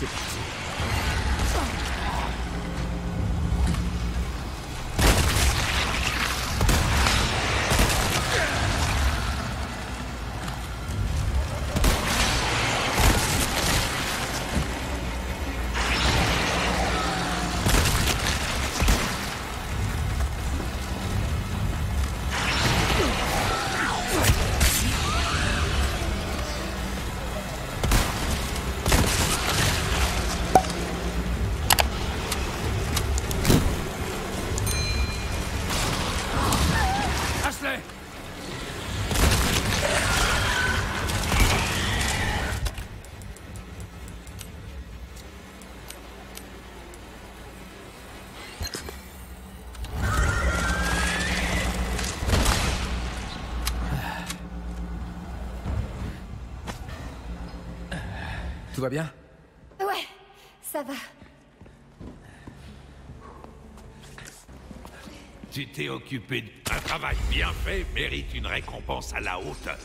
c'est parti. Tout va bien? Ouais, ça va. J'étais occupé d'un travail bien fait, mérite une récompense à la hauteur.